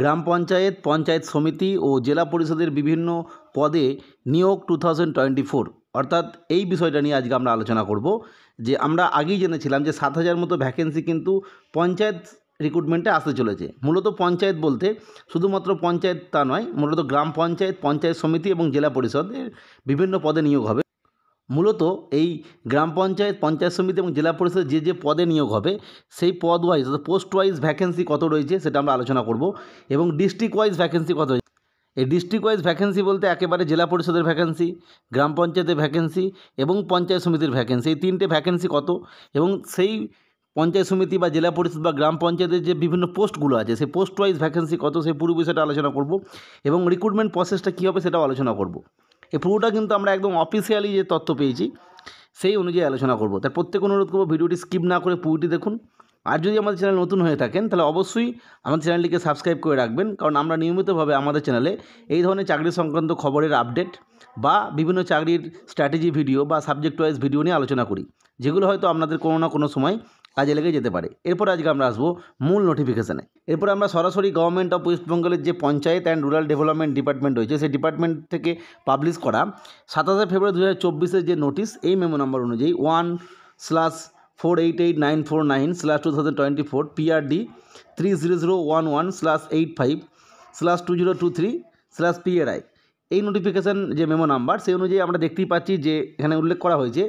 গ্রাম পঞ্চায়েত, পঞ্চায়েত সমিতি ও জেলা পরিষদের বিভিন্ন পদে নিয়োগ 2024 অর্থাৎ এই বিষয়টা নিয়ে আজকে আমরা আলোচনা করব। যে আমরা আগেই জেনেছিলাম যে 7000 মতো ভ্যাকেন্সি কিন্তু পঞ্চায়েত রিক্রুটমেন্টে আসতে চলেছে। মূলত পঞ্চায়েত বলতে শুধুমাত্র পঞ্চায়েত তা নয়, মূলত গ্রাম পঞ্চায়েত, পঞ্চায়েত সমিতি এবং জেলা পরিষদের বিভিন্ন পদে নিয়োগ হবে। মূলত এই গ্রাম পঞ্চায়েত, পঞ্চায়েত সমিতি এবং জেলা পরিষদ যে যে পদে নিয়োগ হবে সেই পদ ওয়াইজ অর্থাৎ পোস্ট ওয়াইজ ভ্যাকেন্সি কত রয়েছে সেটা আমরা আলোচনা করব, এবং ডিস্ট্রিক্ট ওয়াইজ ভ্যাকেন্সি কত রয়েছে। এই ডিস্ট্রিক্ট ওয়াইজ ভ্যাকেন্সি বলতে একেবারে জেলা পরিষদের ভ্যাকেন্সি, গ্রাম পঞ্চায়েতের ভ্যাকেন্সি এবং পঞ্চায়েত সমিতির ভ্যাকেন্সি, এই তিনটে ভ্যাকেন্সি কত, এবং সেই পঞ্চায়েত সমিতি বা জেলা পরিষদ বা গ্রাম পঞ্চায়েতের যে বিভিন্ন পোস্টগুলো আছে সেই পোস্ট ওয়াইজ ভ্যাকেন্সি কত, সেই পুরো বিষয়টা আলোচনা করব এবং রিক্রুটমেন্ট প্রসেসটা কী হবে সেটাও আলোচনা করব। এই পুরোটা কিন্তু আমরা একদম অফিসিয়ালি যে তথ্য পেয়েছি সেই অনুযায়ী আলোচনা করব। তার প্রত্যেক অনুরোধ করব ভিডিওটি স্কিপ না করে পুরোটি দেখুন। আর যদি আমাদের চ্যানেল নতুন হয়ে থাকেন তাহলে অবশ্যই আমাদের চ্যানেলটিকে সাবস্ক্রাইব করে রাখবেন, কারণ আমরা নিয়মিতভাবে আমাদের চ্যানেলে এই ধরনের চাকরি সংক্রান্ত খবরের আপডেট বা বিভিন্ন চাকরির স্ট্র্যাটেজি ভিডিও বা সাবজেক্ট ওয়াইজ ভিডিও নিয়ে আলোচনা করি, যেগুলো হয়তো আপনাদের কোনো না কোনো সময় কাজে লেগে যেতে পারে। এরপর আজকে আমরা আসবো মূল নোটিফিকেশানে। এরপর আমরা সরাসরি গভর্নমেন্ট অফ ওয়েস্টবেঙ্গলের যে panchayat and rural development department রয়েছে সেই ডিপার্টমেন্ট থেকে পাবলিশ করা 27 ফেব্রুয়ারি 2024 যে নোটিশ, এই মেমো নম্বর অনুযায়ী 1/488949/2024 PRD 30011/85/2023/PRI এই নোটিফিকেশান যে মেমো নাম্বার সেই অনুযায়ী আমরা দেখতেই পাচ্ছি যে এখানে উল্লেখ করা হয়েছে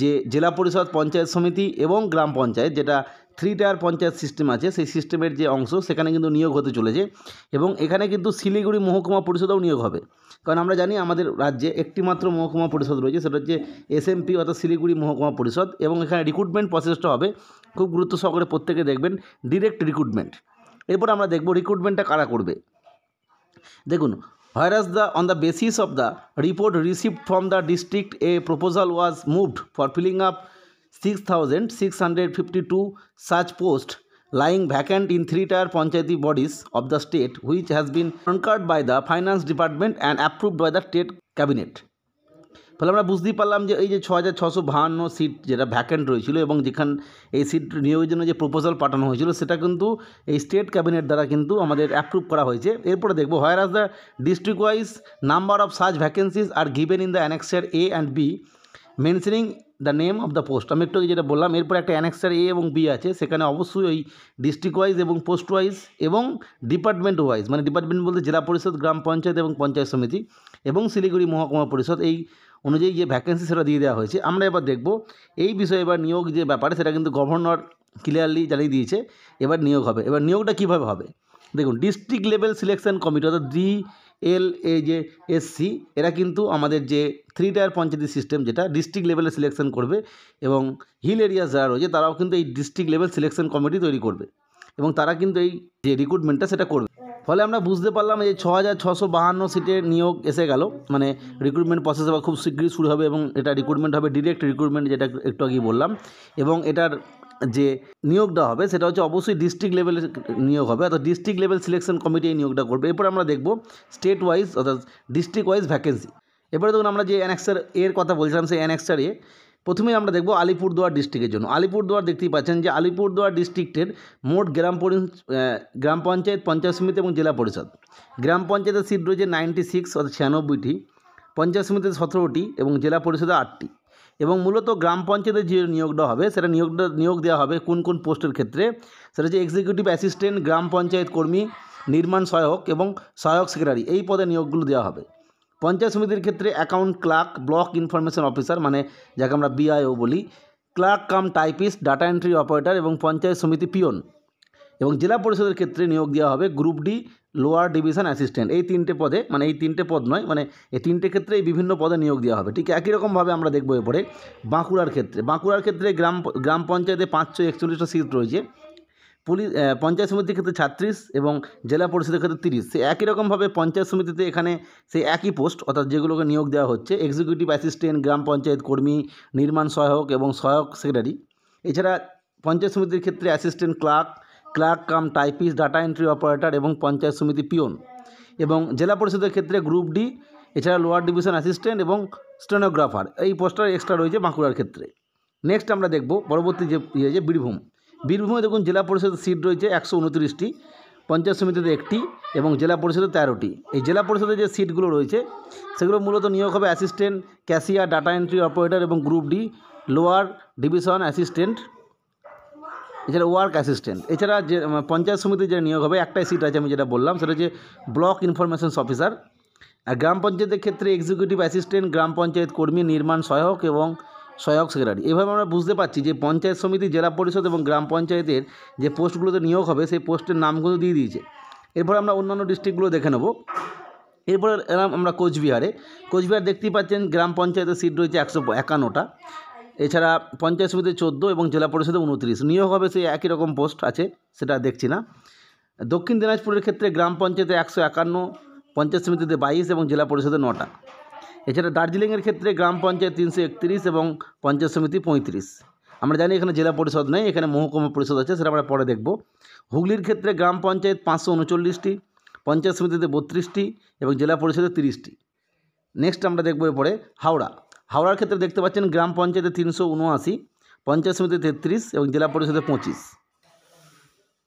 যে জেলা পরিষদ, পঞ্চায়েত সমিতি এবং গ্রাম পঞ্চায়েত যেটা 3 টায়ার পঞ্চায়েত সিস্টেম আছে সেই সিস্টেমের যে অংশ সেখানে কিন্তু নিয়োগ হতে চলেছে, এবং এখানে কিন্তু শিলিগুড়ি মহকুমা পরিষদেও নিয়োগ হবে। কারণ আমরা জানি আমাদের রাজ্যে একটিমাত্র মহকুমা পরিষদ রয়েছে, সেটা হচ্ছে SMP অর্থাৎ শিলিগুড়ি মহকুমা পরিষদ, এবং এখানে রিক্রুটমেন্ট প্রসেসটা হবে খুব গুরুত্ব সহকারে প্রত্যেকে দেখবেন ডিরেক্ট রিক্রুটমেন্ট। এরপর আমরা দেখব রিক্রুটমেন্টটা কারা করবে। দেখুন, whereas on the basis of the report received from the district, a proposal was moved for filling up 6,652 such posts lying vacant in 3 tier panchayati bodies of the state, which has been concurred by the finance department and approved by the state cabinet. ফলে আমরা বুঝতেই পারলাম যে এই যে 6652 seat যেটা vacant রয়েছিল এবং যেখান এই সিট নিয়োগের জন্য যে প্রপোজাল পাঠানো হয়েছিল সেটা কিন্তু এই স্টেট ক্যাবিনেট দ্বারা কিন্তু আমাদের অ্যাপ্রুভ করা হয়েছে। এরপরে দেখব whereas the district wise number of such vacancies are given in the annexure A and B mentioning the name of the post. আমি একটু যেটা বললাম, এরপরে একটা অ্যানেক্সার A এবং B আছে, সেখানে অবশ্যই ওই ডিস্ট্রিক্ট ওয়াইজ এবং পোস্ট ওয়াইজ এবং ডিপার্টমেন্ট ওয়াইজ, মানে ডিপার্টমেন্ট বলতে জেলা পরিষদ, গ্রাম পঞ্চায়েত এবং পঞ্চায়েত সমিতি এবং শিলিগুড়ি মহকুমা পরিষদ, এই অনুযায়ী যে ভ্যাকেন্সি সেটা দিয়ে দেওয়া হয়েছে। আমরা এবার দেখব এই বিষয়ে এবার নিয়োগ যে ব্যাপারে সেটা কিন্তু গভর্নর ক্লিয়ারলি জানিয়ে দিয়েছে এবার নিয়োগ হবে। এবার নিয়োগটা কীভাবে হবে দেখুন, ডিস্ট্রিক্ট লেভেল সিলেকশন কমিটি অর্থাৎ DLAJSC এরা কিন্তু আমাদের যে 3 টায়ার পঞ্চায়েতি সিস্টেম যেটা ডিস্ট্রিক্ট লেভেলে সিলেকশন করবে, এবং হিল এরিয়াস যারা রয়েছে তারাও কিন্তু এই ডিস্ট্রিক্ট লেভেল সিলেকশন কমিটি তৈরি করবে এবং তারা কিন্তু এই যে রিক্রুটমেন্টটা সেটা করবে। ফলে আমরা বুঝতে পারলাম যে 6652 সিটের নিয়োগ এসে গেল, মানে রিক্রুটমেন্ট প্রসেস আবার খুব শীঘ্রই শুরু হবে এবং এটা রিক্রুটমেন্ট হবে ডিরেক্ট রিক্রুটমেন্ট, যেটা একটু আগেই বললাম, এবং এটার যে নিয়োগটা হবে সেটা হচ্ছে অবশ্যই ডিস্ট্রিক্ট লেভেলে নিয়োগ হবে, অর্থাৎ ডিস্ট্রিক্ট লেভেল সিলেকশন কমিটি এই নিয়োগটা করবে। এরপর আমরা দেখব স্টেট ওয়াইজ অর্থাৎ ডিস্ট্রিক্ট ওয়াইজ ভ্যাকেন্সি। এবারে দেখুন আমরা যে অ্যানেক্সার এর কথা বলছিলাম সেই অ্যানেক্সার এ প্রথমেই আমরা দেখব আলিপুরদুয়ার ডিস্ট্রিক্টের জন্য। আলিপুরদুয়ার দেখতেই পাচ্ছেন যে আলিপুরদুয়ার ডিস্ট্রিক্টের মোট গ্রাম পঞ্চায়েত, পঞ্চায়েত সমিতি এবং জেলা পরিষদ, গ্রাম পঞ্চায়েতের সিট রয়েছে 96 অর্থাৎ 96টি, পঞ্চায়েত সমিতিতে 17টি এবং জেলা পরিষদে 8টি। এবং মূলত গ্রাম পঞ্চায়েতের যে নিয়োগটা হবে সেটা নিয়োগ দেওয়া হবে কোন কোন পোস্টের ক্ষেত্রে, সেটা হচ্ছে এক্সিকিউটিভ অ্যাসিস্ট্যান্ট, গ্রাম পঞ্চায়েত কর্মী, নির্মাণ সহায়ক এবং সহায়ক সেক্রেটারি, এই পদে নিয়োগগুলো দেওয়া হবে। পঞ্চায়েত সমিতির ক্ষেত্রে account clerk, block information officer মানে যাকে আমরা BIO বলি, clerk cum typist, data entry operator এবং পঞ্চায়েত সমিতি পিয়ন। এবং জেলা পরিষদের ক্ষেত্রে নিয়োগ দেওয়া হবে group D lower division assistant, এই তিনটে পদে, মানে এই তিনটে পদ নয়, মানে এই তিনটে ক্ষেত্রে এই বিভিন্ন পদে নিয়োগ দেওয়া হবে। ঠিক একই রকমভাবে আমরা দেখব এরপরে বাঁকুড়ার ক্ষেত্রে। বাঁকুড়ার ক্ষেত্রে গ্রাম পঞ্চায়েতে 541টা সিট রয়েছে, পঞ্চায়েত সমিতির ক্ষেত্রে 36 এবং জেলা পরিষদের ক্ষেত্রে 30। সে একই রকমভাবে পঞ্চায়েত সমিতিতে এখানে সেই একই পোস্ট অর্থাৎ যেগুলোকে নিয়োগ দেওয়া হচ্ছে এক্সিকিউটিভ অ্যাসিস্ট্যান্ট, গ্রাম পঞ্চায়েত কর্মী, নির্মাণ সহায়ক এবং সহায়ক সেক্রেটারি। এছাড়া পঞ্চায়েত সমিতির ক্ষেত্রে assistant clerk cum typist, data entry operator এবং পঞ্চায়েত সমিতি পিয়ন। এবং জেলা পরিষদের ক্ষেত্রে গ্রুপ D, এছাড়া লোয়ার ডিভিশন অ্যাসিস্ট্যান্ট এবং স্টেনোগ্রাফার, এই পোস্টটা এক্সট্রা রয়েছে বাঁকুড়ার ক্ষেত্রে। নেক্সট আমরা দেখব পরবর্তী যে বীরভূম। বীরভূমে দেখুন জেলা পরিষদের সিট রয়েছে 129টি, पंचायत समितिते একটি এবং জেলা পরিষদে 13টি। এই জেলা পরিষদে যে সিটগুলো রয়েছে সেগুলো মূলত নিয়োগ হবে assistant cashier, data entry operator এবং group D lower division assistant, এছাড়া ওয়ার্ক অ্যাসিস্ট্যান্ট। এছাড়া যে পঞ্চায়েত সমিতি যে নিয়োগ হবে একটাই সিট আছে, আমি যেটা বললাম সেটা হচ্ছে ব্লক ইনফরমেশন অফিসার। আর গ্রাম পঞ্চায়েতের ক্ষেত্রে এক্সিকিউটিভ অ্যাসিস্ট্যান্ট, গ্রাম পঞ্চায়েত কর্মী, নির্মাণ সহায়ক এবং সহায়ক সেক্রেটারি। এভাবে আমরা বুঝতে পারছি যে পঞ্চায়েত সমিতি, জেলা পরিষদ এবং গ্রাম পঞ্চায়েতের যে পোস্টগুলোতে নিয়োগ হবে সেই পোস্টের নামগুলো দিয়ে দিয়েছে। এরপরে আমরা অন্যান্য ডিস্ট্রিক্টগুলো দেখে নেব। এরপরে এলাম আমরা কোচবিহারে। কোচবিহার দেখতেই পাচ্ছেন গ্রাম পঞ্চায়েতের সিট রয়েছে 151টা, এছাড়া পঞ্চায়েত সমিতিতে 14 এবং জেলা পরিষদে 29। নিয়োগ হবে সেই একই রকম পোস্ট আছে, সেটা দেখছি না। দক্ষিণ দিনাজপুরের ক্ষেত্রে গ্রাম পঞ্চায়েতে 151, পঞ্চায়েত সমিতিতে 22 এবং জেলা পরিষদে 9টা। এছাড়া দার্জিলিংয়ের ক্ষেত্রে গ্রাম পঞ্চায়েত 331 এবং পঞ্চায়েত সমিতি 35। আমরা জানি এখানে জেলা পরিষদ নেই, এখানে মহকুমা পরিষদ আছে, সেটা আমরা পরে দেখব। হুগলির ক্ষেত্রে গ্রাম পঞ্চায়েত 539টি, পঞ্চায়েত সমিতিতে 32টি এবং জেলা পরিষদে 30টি। নেক্সট আমরা দেখব এরপরে হাওড়া। হাওড়ার ক্ষেত্রে দেখতে পাচ্ছেন গ্রাম পঞ্চায়েতে 379, পঞ্চায়েত সমিতি 33 এবং জেলা পরিষদে 25।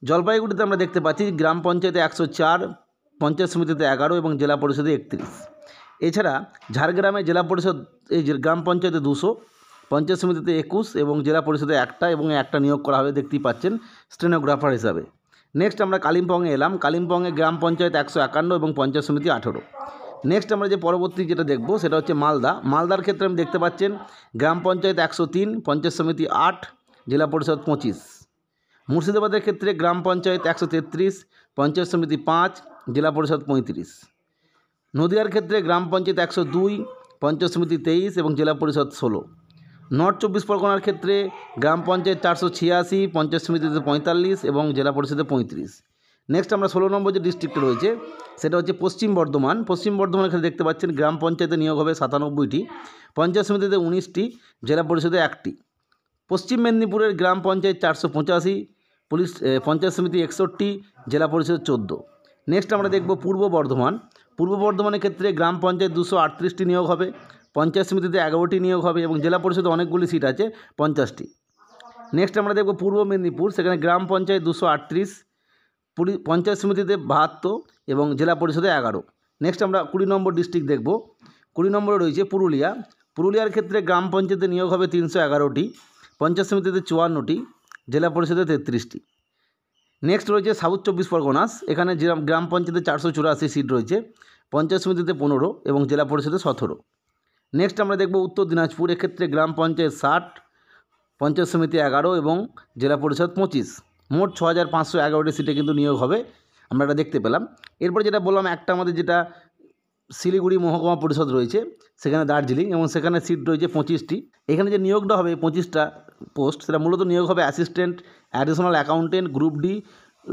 জলপাইগুড়িতে আমরা দেখতে পাচ্ছি গ্রাম পঞ্চায়েতে 104, পঞ্চায়েত সমিতিতে 11 এবং জেলা পরিষদে 31। এছাড়া ঝাড়গ্রামে জেলা পরিষদ এই গ্রাম পঞ্চায়েতে 200, পঞ্চায়েত সমিতিতে 21 এবং জেলা পরিষদে 1টা এবং 1টা নিয়োগ করা হবে, দেখতেই পাচ্ছেন স্টেনোগ্রাফার হিসাবে। নেক্সট আমরা কালিম্পংয়ে এলাম। কালিম্পংয়ে গ্রাম পঞ্চায়েত 151 এবং পঞ্চায়েত সমিতি 18। নেক্সট আমরা যে পরবর্তী যেটা দেখব সেটা হচ্ছে মালদা। মালদার ক্ষেত্রে আমি দেখতে পাচ্ছেন গ্রাম পঞ্চায়েত 103, পঞ্চায়েত সমিতি 8, জেলা পরিষদ 25। মুর্শিদাবাদের ক্ষেত্রে গ্রাম পঞ্চায়েত 133, পঞ্চায়েত সমিতি 5, জেলা পরিষদ 35। নদিয়ার ক্ষেত্রে গ্রাম পঞ্চায়েত 102, পঞ্চায়েত সমিতি 23 এবং জেলা পরিষদ 16। নর্থ চব্বিশ পরগনার ক্ষেত্রে গ্রাম পঞ্চায়েত 486, পঞ্চায়েত সমিতিতে 45 এবং জেলা পরিষদে 35। নেক্সট আমরা 16 নম্বর যে ডিস্ট্রিক্ট রয়েছে সেটা হচ্ছে পশ্চিম বর্ধমান। পশ্চিম বর্ধমানের ক্ষেত্রে দেখতে পাচ্ছেন গ্রাম পঞ্চায়েতে নিয়োগ হবে 97টি, পঞ্চায়েত সমিতিতে 19টি, জেলা পরিষদে 1টি। পশ্চিম মেদিনীপুরের গ্রাম পঞ্চায়েত 485, পঞ্চায়েত সমিতি 61, জেলা পরিষদ 14। নেক্সট আমরা দেখব পূর্ব বর্ধমান। পূর্ব বর্ধমানের ক্ষেত্রে গ্রাম পঞ্চায়েত 238টি নিয়োগ হবে, পঞ্চায়েত সমিতিতে 11টি নিয়োগ হবে এবং জেলা পরিষদে অনেকগুলি সিট আছে, 50টি। নেক্সট আমরা দেখব পূর্ব মেদিনীপুর। সেখানে গ্রাম পঞ্চায়েত 238, পঞ্চায়েত সমিতিতে 72 এবং জেলা পরিষদে 11। নেক্সট আমরা 20 নম্বর ডিস্ট্রিক্ট দেখব। 20 নম্বরে রয়েছে পুরুলিয়া। পুরুলিয়ার ক্ষেত্রে গ্রাম পঞ্চায়েতে নিয়োগ হবে 311টি, পঞ্চায়েত সমিতিতে 54টি, জেলা পরিষদে 33টি। নেক্সট রয়েছে সাউথ চব্বিশ পরগনাস। এখানে গ্রাম পঞ্চায়েতে 484 সিট রয়েছে, পঞ্চায়েত সমিতিতে 15 এবং জেলা পরিষদে 17। নেক্সট আমরা দেখব উত্তর দিনাজপুর। এক্ষেত্রে গ্রাম পঞ্চায়েত 60, পঞ্চায়েত সমিতি 11 এবং জেলা পরিষদ 25। মোট 6511টি সিটে কিন্তু নিয়োগ হবে, আমরা এটা দেখতে পেলাম। এরপর যেটা বললাম একটা আমাদের যেটা শিলিগুড়ি মহকুমা পরিষদ রয়েছে, সেখানে দার্জিলিং এবং সেখানে সিট রয়েছে 25টি। এখানে যে নিয়োগটা হবে 25টা পোস্ট, সেটা মূলত নিয়োগ হবে assistant, additional accountant, group D,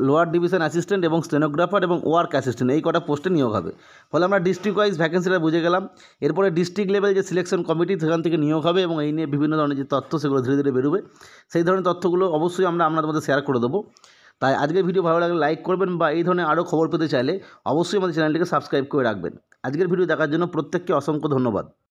lower division assistant এবং স্টেনোগ্রাফার এবং ওয়ার্ক অ্যাসিস্ট্যান্ট, এই কটা পোস্টে নিয়োগ হবে। ফলে আমরা ডিস্ট্রিক্ট ওয়াইজ ভ্যাকেন্সিটা বুঝে গেলাম। এরপরে ডিস্ট্রিক্ট লেভেল যে সিলেকশন কমিটি সেখান থেকে নিয়োগ হবে এবং এই নিয়ে বিভিন্ন ধরনের যে তথ্য সেগুলো ধীরে ধীরে বেরোবে, সেই ধরনের তথ্যগুলো অবশ্যই আমরা আপনাদের মধ্যে শেয়ার করে দেবো। তাই আজকের ভিডিও ভালো লাগলে লাইক করবেন, বা এই ধরনের আরও খবর পেতে চাইলে অবশ্যই আমাদের চ্যানেলটিকে সাবস্ক্রাইব করে রাখবেন। আজকের ভিডিও দেখার জন্য প্রত্যেককে অসংখ্য ধন্যবাদ।